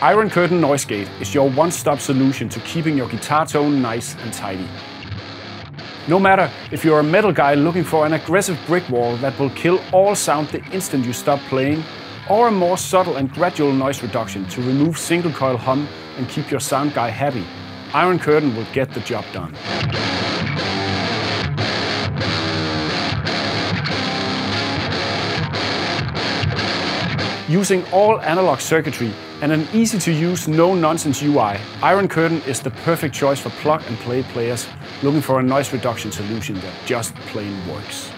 Iron Curtain Noise Gate is your one-stop solution to keeping your guitar tone nice and tidy. No matter if you're a metal guy looking for an aggressive brick wall that will kill all sound the instant you stop playing, or a more subtle and gradual noise reduction to remove single-coil hum and keep your sound guy happy, Iron Curtain will get the job done. Using all analog circuitry and an easy-to-use, no-nonsense UI, Iron Curtain is the perfect choice for plug-and-play players looking for a noise reduction solution that just plain works.